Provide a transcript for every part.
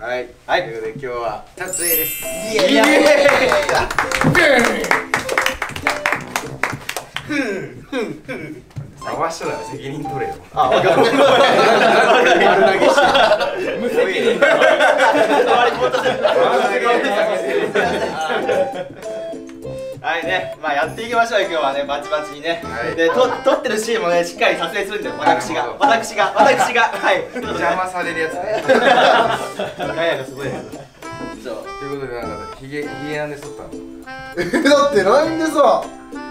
はい、はい、ということで今日は撮影です。イエーイ。回したなら責任取れよ。あ、分かる。丸投げして無責任だ。はいね、まあやっていきましょう。今日はね、バチバチにね。で、撮ってるシーンもね、しっかり撮影するんだよ。私がはい。邪魔されるやつね。ガヤがすごい。そう。ということで、なんかヒゲなんで剃ったの？だってなんでさ。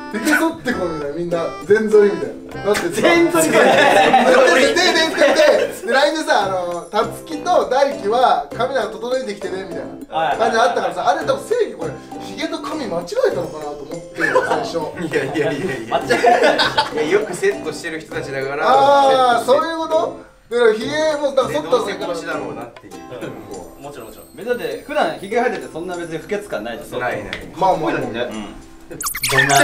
ひげ剃ってこんなみんな全剃りみたいな。だって全剃りだよ。でLINEでさ、たつきと大輝は髪が整えてきてねみたいな感じあったからさ、あれ多分正義これひげと髪間違えたのかなと思って最初。いや間違えない。よくセットしてる人たちだから。ああ、そういうこと。だからひげもだから剃ったせいだろうなっていう。もちろん。別だって普段ひげ生えててそんな別に不潔感ないですよ。ない。まあもうね。どんなーってねえんだ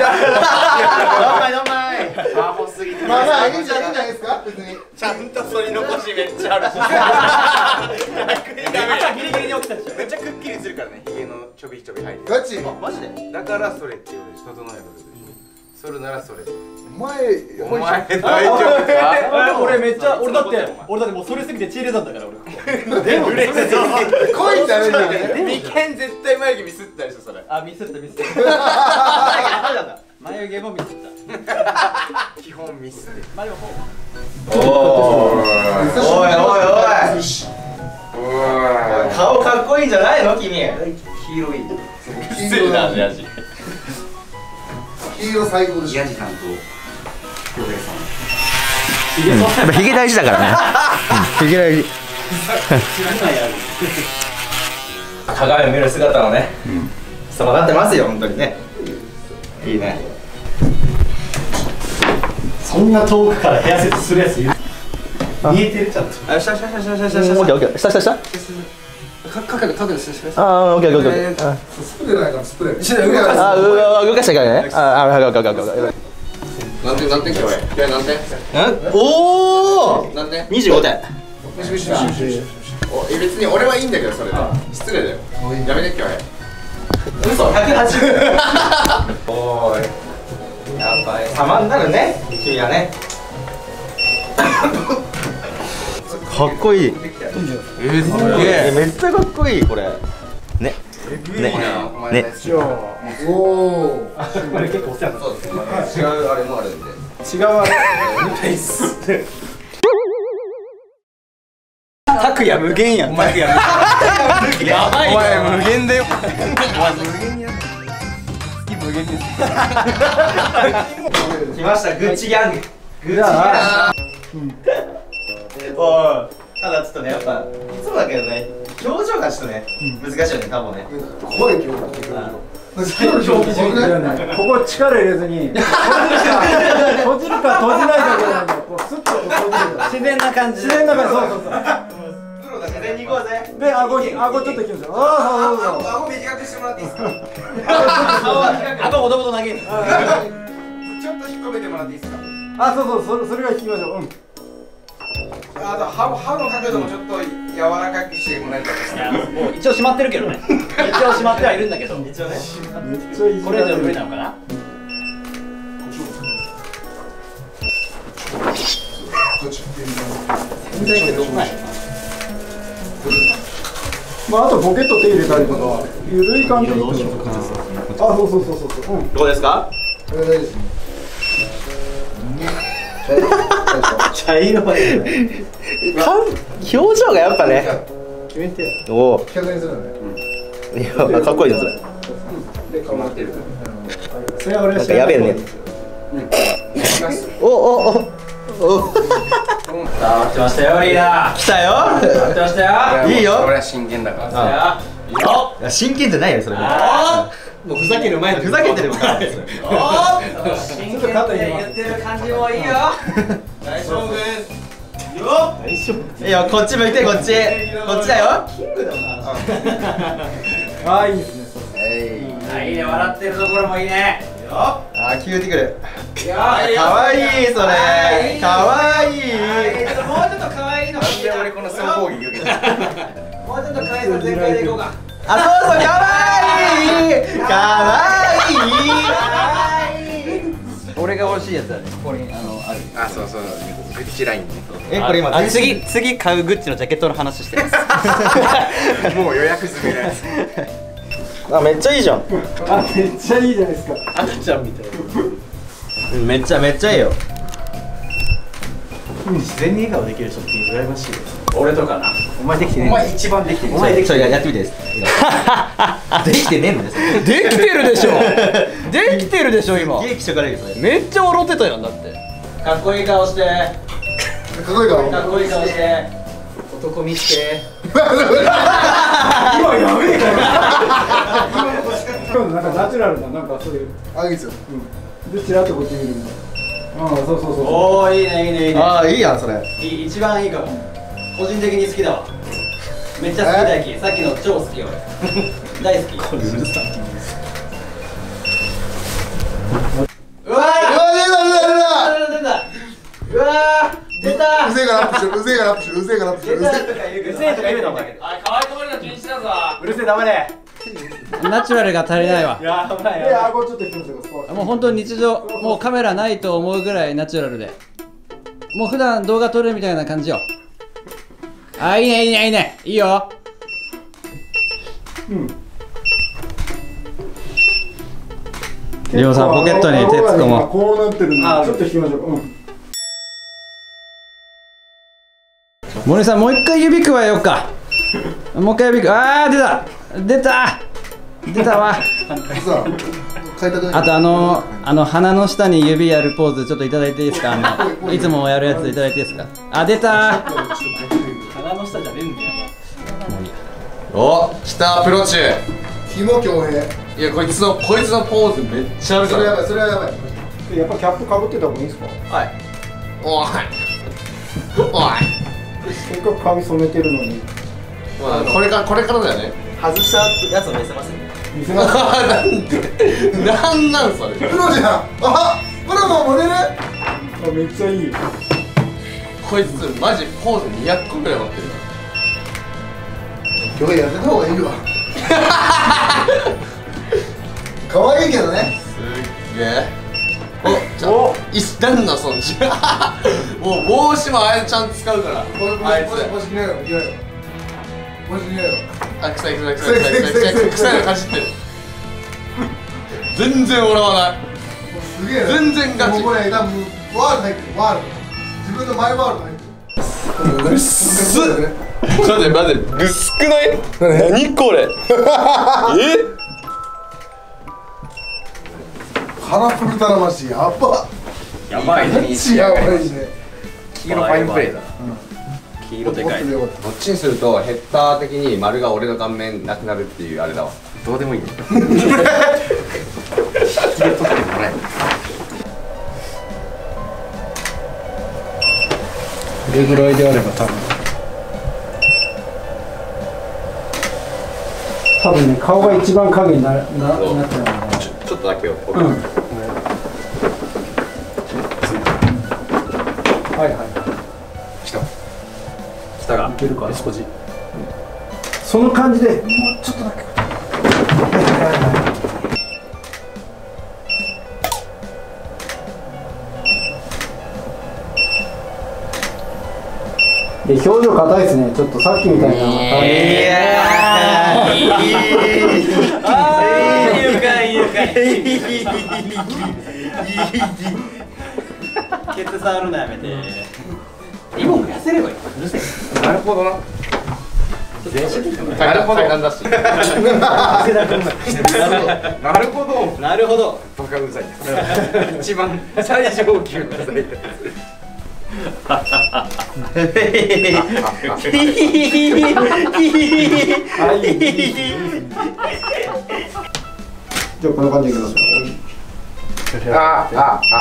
よ。どんまいどんまい。アホすぎて。まあまああげるんじゃないですか。別にちゃんと剃り残しめっちゃあるし。ギリギリに起きたでしょ。めっちゃくっきりするからね。ヒゲのちょびちょび入って。ガチ？マジで？だからそれっていう整えること。剃るならそれ。お前大丈夫か？俺めっちゃ俺だってもうそれすぎて血入れたんだから俺。でも嬉しい。こいつあれだよね。眉間絶対眉毛ミスったでしょそれ。あ、ミスった。眉毛もミスった。基本ミスで。まあでも。おい。顔かっこいいんじゃないの君？黄色い。失礼だね、ヤジ。黄色最高でしょ。ヤジさんと京平さん。ヒゲ大事だからね。ヒゲ大事。鏡を見る姿のね、様立ってますよ、本当にね。いいね。そんな遠くからヘアセットするやついる？見えてるちゃんと。あ、した。ああ、オッケー。スプレーないからスプレー。ああ、動かしたからね。ああ、何点今日は？何点？おお。25点。別に俺はいいんだけど、それだ失礼だよ。やめてっけ。嘘、180。おーい、やばい。様になるね君はね。かっこいい。すげえ、めっちゃかっこいいこれね。ねおお、あれ結構お世話になった。違うあれもあるんで。違うあれ拓也無限やん。拓也無限。やばい。お前無限だよ。無限です。来ましたグッチギャング。おお。ただちょっとね、やっぱいつもだけどね、表情がちょっとね難しいよね多分ね。怖い表情。ここ力入れずに閉じるか閉じないかぐらいのこうスッと閉じる。自然な感じ。自然な感じ。そう。自然に行こうぜ。で、顎ちょっといきましょう。顎短くしてもらっていいですか？顎もともと長いんです。ちょっと引っ込めてもらっていいですか？あ、そう、それが引きましょう。あと歯の角度もちょっと柔らかくしてもらえたらいいです。もう一応閉まってるけどね。一応閉まってはいるんだけど。一応ね。これ以上無理なのかな？全然けどうまい。まああとポケット手入れたりとかゆるい感じで。あ、そう。どうですか？茶色。表情がやっぱね。決めて。おお。かっこいいです。なんかやべえね。お。さあ、来ましたよ、リーダー。来たよ。来ましたよ。いいよ。俺は真剣だから。いや、真剣じゃないよ、それ。もうふざける前の。ふざけてる前。真剣って言ってる感じもいいよ。大丈夫。いいよ、こっち向いて、こっち。こっちだよ。キングだな。ああ、いいですね。いいね、笑ってるところもいいね。ああ、キューティクル。かわいいそれ。かわいい。もうちょっとかわいいのなんで俺この総攻撃受けた。もうちょっと回数全開でいこうか。あ、そうそう、かわいいかわいい。俺が欲しいやつだね。ここにある。あ、そうそう、グッチラインね。え、これ今次買うグッチのジャケットの話してます。もう予約済みのやつ。あ、めっちゃいいじゃん。あ、めっちゃいいじゃないですか。赤ちゃんみたいな。めっちゃいいよ。自然に笑顔できる人って羨ましい。俺とかな。お前できてねえ。お前一番できてねえ。お前できてねえ。やってみてです。できてねえのです。できてるでしょ。できてるでしょ今。めっちゃ笑ってたやんだって。かっこいい顔して。かっこいい顔して。男見して。今やべえから。今のなんかナチュラルななんかそういう。あげつよ。でちらっとこっち見るんだ。うん、そう。おお、いいねいいね。ああ、いいやんそれ。一番いいかも。個人的に好きだわ。めっちゃ好きだよ。さっきの超好きよ。大好き。これうるさい。うわー、出た。うわー、出た。うぜえからいるのお前。あ、可愛いところの禁止だぞ。うるせえ、ダメね。ナチュラルが足りないわ。もう本当に日常、もうカメラないと思うぐらいナチュラルで、もう普段動画撮るみたいな感じよ。あ、いいね、いいよ。りょうさんポケットに手突っ込もう。こうなってるのでちょっと引きましょう。森さんもう一回指くわえようか。もう一回指くわえ。あー、出たわ。あとあの鼻の下に指やるポーズちょっといただいていいですか。いつもやるやついただいていいですか。あ、出た。鼻の下じゃねえんだよな。お、来たプロ中。ひも強兵。いや、こいつのポーズめっちゃあるから。それはやばい。やっぱキャップかぶってた方がいいんですか。はい。おい。せっかく髪染めてるのに。まあこれからだよね。外したやつを見せません。見せます。なんそれ。プロじゃん。あ、プロもモデル。あ、めっちゃいい。こいつマジポーズ200個ぐらい持ってる。今日やってた方がいいわ。可愛いけどね。すっげえ。お、なんだその。もう帽子もあやちゃん使うから。あいつ。帽子着ないよ。着ないよ。あ、臭いのかじってる。全然笑わない。すげえ。全然ガチ。これ多分ワールド自分のマイワールド入ってる。うっすっ。待ってぐっすくない。何これ。カラフルタラマシやばいね。黄色ファインプレーだ。黄色でかい。どっちにするとヘッダー的に丸が俺の顔面なくなるっていうあれだわ。どうでもいいね。引きで取ってもらえ。これぐらいであれば多分ね、顔が一番影になってるのかな。ちょっとだけよ。はい。来た。いけるかな。その感じでもうちょっとだけ。で、表情硬いですね。ちょっとさっきみたいな。ケツ触るのやめて。リボン痩せればいい。うるせえ。なるほどな。全身的に。なるほど。なるほど。バカうざい。一番最上級のうざい。じゃあこの感じでいきますよ。皆さんポーズ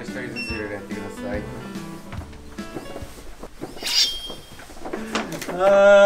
一人ずつやってください。